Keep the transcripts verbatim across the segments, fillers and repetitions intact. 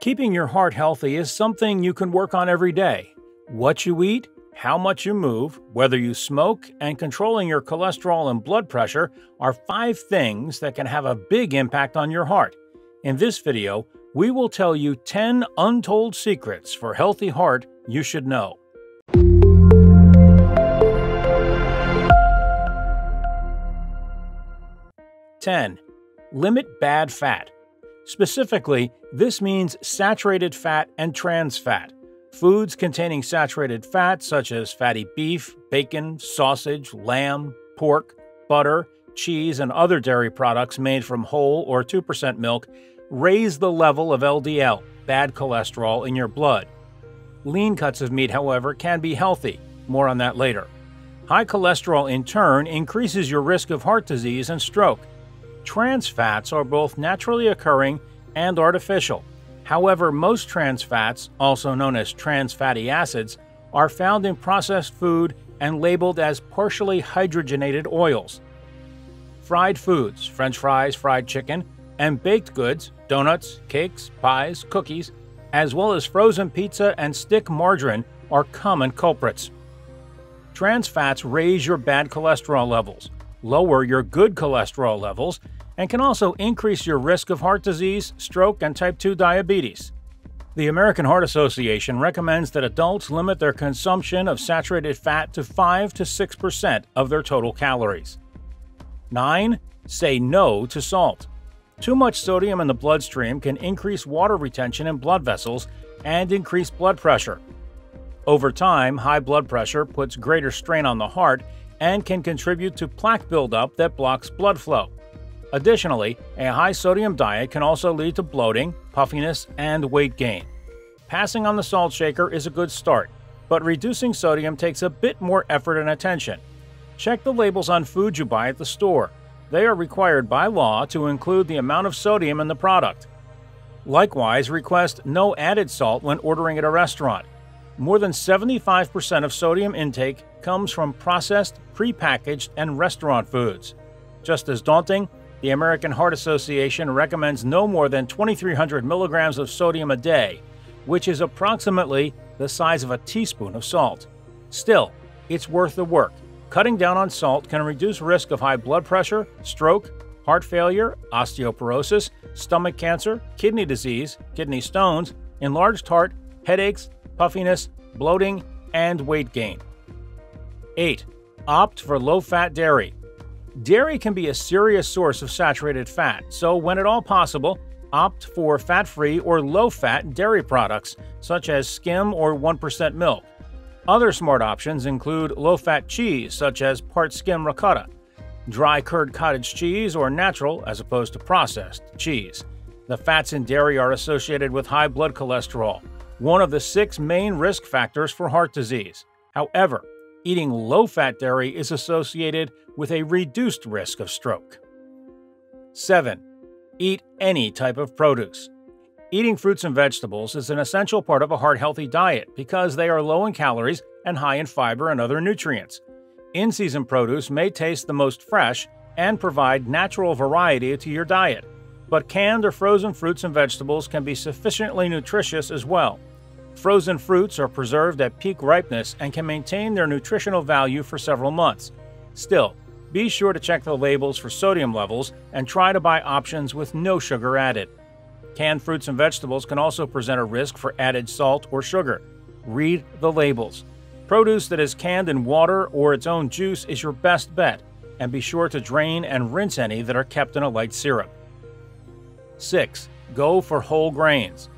Keeping your heart healthy is something you can work on every day. What you eat, how much you move, whether you smoke, and controlling your cholesterol and blood pressure are five things that can have a big impact on your heart. In this video, we will tell you ten untold secrets for a healthy heart you should know. ten. Limit bad fat. Specifically, this means saturated fat and trans fat. Foods containing saturated fat such as fatty beef, bacon, sausage, lamb, pork, butter, cheese, and other dairy products made from whole or two percent milk raise the level of L D L, bad cholesterol, in your blood. Lean cuts of meat, however, can be healthy. More on that later. High cholesterol, in turn, increases your risk of heart disease and stroke. Trans fats are both naturally occurring and artificial. However, most trans fats, also known as trans fatty acids, are found in processed food and labeled as partially hydrogenated oils. Fried foods, French fries, fried chicken, and baked goods, donuts, cakes, pies, cookies, as well as frozen pizza and stick margarine are common culprits. Trans fats raise your bad cholesterol levels, lower your good cholesterol levels, and can also increase your risk of heart disease, stroke, and type two diabetes. The American Heart Association recommends that adults limit their consumption of saturated fat to five to six percent of their total calories. nine. Say no to salt. Too much sodium in the bloodstream can increase water retention in blood vessels and increase blood pressure. Over time, high blood pressure puts greater strain on the heart and can contribute to plaque buildup that blocks blood flow. Additionally, a high-sodium diet can also lead to bloating, puffiness, and weight gain. Passing on the salt shaker is a good start, but reducing sodium takes a bit more effort and attention. Check the labels on food you buy at the store. They are required by law to include the amount of sodium in the product. Likewise, request no added salt when ordering at a restaurant. More than seventy-five percent of sodium intake comes from processed, prepackaged, and restaurant foods. Just as daunting, the American Heart Association recommends no more than twenty-three hundred milligrams of sodium a day, which is approximately the size of a teaspoon of salt. Still, it's worth the work. Cutting down on salt can reduce risk of high blood pressure, stroke, heart failure, osteoporosis, stomach cancer, kidney disease, kidney stones, enlarged heart, headaches, puffiness, bloating, and weight gain. eight. Opt for low-fat dairy. Dairy can be a serious source of saturated fat, so when at all possible, opt for fat-free or low-fat dairy products, such as skim or one percent milk. Other smart options include low-fat cheese, such as part skim ricotta, dry curd cottage cheese, or natural, as opposed to processed, cheese. The fats in dairy are associated with high blood cholesterol, one of the six main risk factors for heart disease. However, eating low-fat dairy is associated with a reduced risk of stroke. seven. Eat any type of produce. Eating fruits and vegetables is an essential part of a heart-healthy diet because they are low in calories and high in fiber and other nutrients. In-season produce may taste the most fresh and provide natural variety to your diet, but canned or frozen fruits and vegetables can be sufficiently nutritious as well. Frozen fruits are preserved at peak ripeness and can maintain their nutritional value for several months. Still, be sure to check the labels for sodium levels and try to buy options with no sugar added. Canned fruits and vegetables can also present a risk for added salt or sugar. Read the labels. Produce that is canned in water or its own juice is your best bet, and be sure to drain and rinse any that are kept in a light syrup. six. Go for whole grains.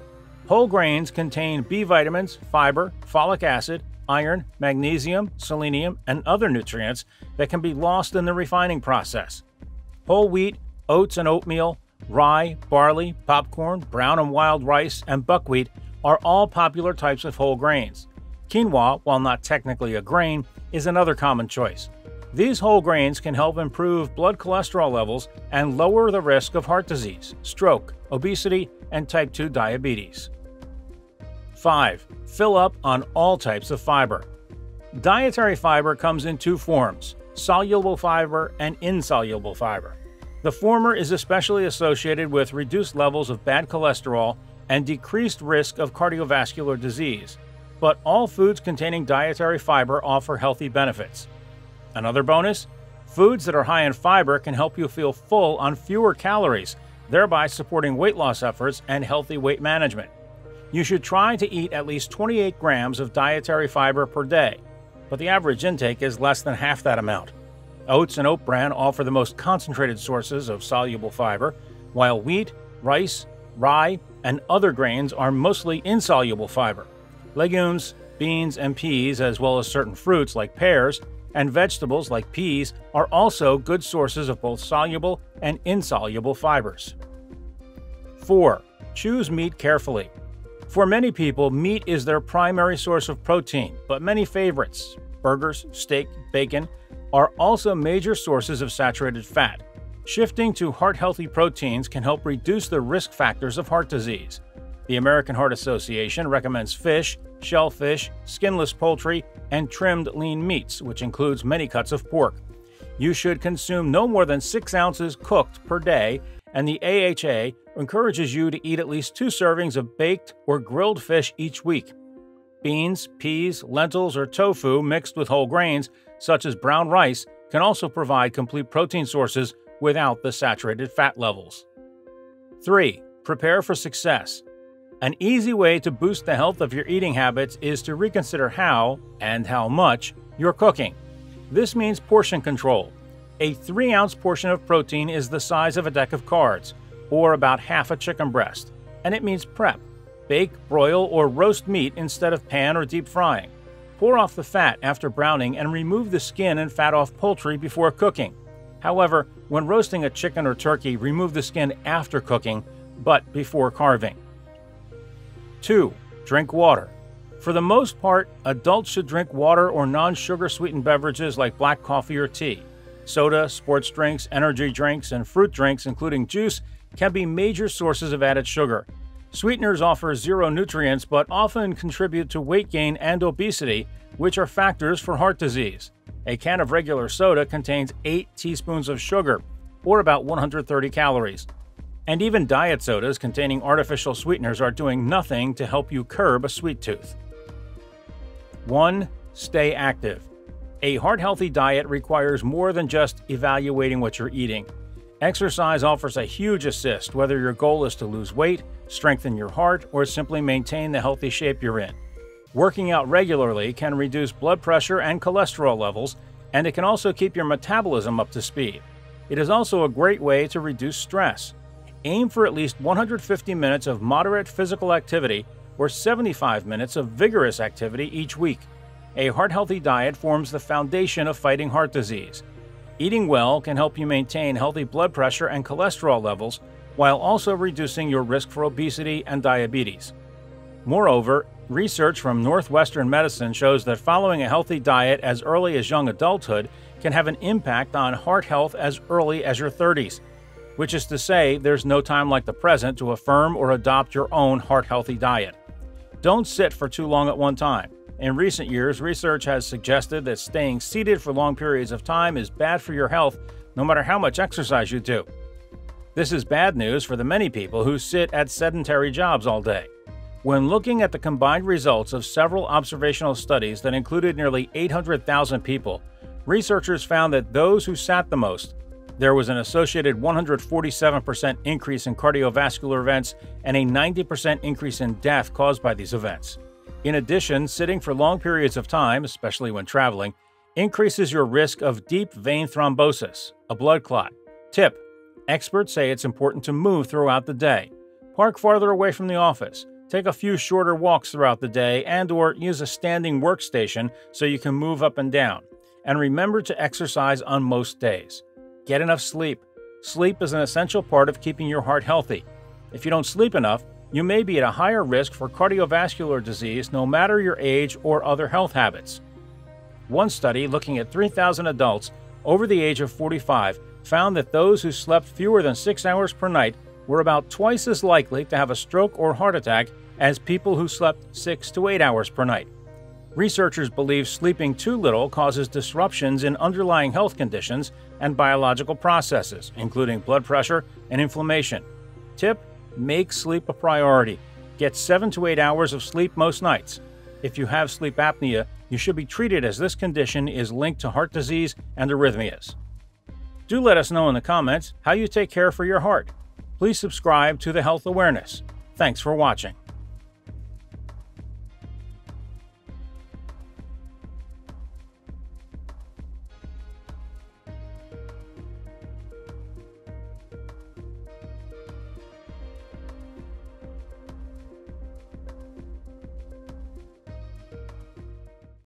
Whole grains contain B vitamins, fiber, folic acid, iron, magnesium, selenium, and other nutrients that can be lost in the refining process. Whole wheat, oats and oatmeal, rye, barley, popcorn, brown and wild rice, and buckwheat are all popular types of whole grains. Quinoa, while not technically a grain, is another common choice. These whole grains can help improve blood cholesterol levels and lower the risk of heart disease, stroke, obesity, and type two diabetes. five. Fill up on all types of fiber. Dietary fiber comes in two forms, soluble fiber and insoluble fiber. The former is especially associated with reduced levels of bad cholesterol and decreased risk of cardiovascular disease, but all foods containing dietary fiber offer healthy benefits. Another bonus? Foods that are high in fiber can help you feel full on fewer calories, thereby supporting weight loss efforts and healthy weight management. You should try to eat at least twenty-eight grams of dietary fiber per day, but the average intake is less than half that amount. Oats and oat bran offer the most concentrated sources of soluble fiber, while wheat, rice, rye, and other grains are mostly insoluble fiber. Legumes, beans, and peas, as well as certain fruits like pears, and vegetables like peas are also good sources of both soluble and insoluble fibers. four. Choose meat carefully. For many people, meat is their primary source of protein, but many favorites, burgers, steak, bacon, are also major sources of saturated fat. Shifting to heart-healthy proteins can help reduce the risk factors of heart disease. The American Heart Association recommends fish, shellfish, skinless poultry, and trimmed lean meats, which includes many cuts of pork. You should consume no more than six ounces cooked per day, and the A H A encourages you to eat at least two servings of baked or grilled fish each week. Beans, peas, lentils, or tofu mixed with whole grains, such as brown rice, can also provide complete protein sources without the saturated fat levels. three. Prepare for success. An easy way to boost the health of your eating habits is to reconsider how, and how much, you're cooking. This means portion control. A three ounce portion of protein is the size of a deck of cards, or about half a chicken breast, and it means prep. Bake, broil, or roast meat instead of pan or deep frying. Pour off the fat after browning and remove the skin and fat off poultry before cooking. However, when roasting a chicken or turkey, remove the skin after cooking, but before carving. two. Drink water. For the most part, adults should drink water or non-sugar sweetened beverages like black coffee or tea. Soda, sports drinks, energy drinks, and fruit drinks, including juice, can be major sources of added sugar. Sweeteners offer zero nutrients but often contribute to weight gain and obesity, which are factors for heart disease. A can of regular soda contains eight teaspoons of sugar, or about one hundred thirty calories. And even diet sodas containing artificial sweeteners are doing nothing to help you curb a sweet tooth. one. Stay active. A heart-healthy diet requires more than just evaluating what you're eating. Exercise offers a huge assist, whether your goal is to lose weight, strengthen your heart, or simply maintain the healthy shape you're in. Working out regularly can reduce blood pressure and cholesterol levels, and it can also keep your metabolism up to speed. It is also a great way to reduce stress. Aim for at least one hundred fifty minutes of moderate physical activity or seventy-five minutes of vigorous activity each week. A heart-healthy diet forms the foundation of fighting heart disease. Eating well can help you maintain healthy blood pressure and cholesterol levels while also reducing your risk for obesity and diabetes. Moreover, research from Northwestern Medicine shows that following a healthy diet as early as young adulthood can have an impact on heart health as early as your thirties. Which is to say, there's no time like the present to affirm or adopt your own heart-healthy diet. Don't sit for too long at one time. In recent years, research has suggested that staying seated for long periods of time is bad for your health, no matter how much exercise you do. This is bad news for the many people who sit at sedentary jobs all day. When looking at the combined results of several observational studies that included nearly eight hundred thousand people, researchers found that those who sat the most, there was an associated one hundred forty-seven percent increase in cardiovascular events and a ninety percent increase in death caused by these events. In addition, sitting for long periods of time, especially when traveling, increases your risk of deep vein thrombosis, a blood clot. Tip: experts say it's important to move throughout the day. Park farther away from the office, take a few shorter walks throughout the day, and/or use a standing workstation so you can move up and down. And remember to exercise on most days. Get enough sleep. Sleep is an essential part of keeping your heart healthy. If you don't sleep enough, you may be at a higher risk for cardiovascular disease no matter your age or other health habits. One study looking at three thousand adults over the age of forty-five found that those who slept fewer than six hours per night were about twice as likely to have a stroke or heart attack as people who slept six to eight hours per night. Researchers believe sleeping too little causes disruptions in underlying health conditions and biological processes, including blood pressure and inflammation. Tip: make sleep a priority. Get seven to eight hours of sleep most nights. If you have sleep apnea, you should be treated as this condition is linked to heart disease and arrhythmias. Do let us know in the comments how you take care for your heart. Please subscribe to the Health Awareness. Thanks for watching.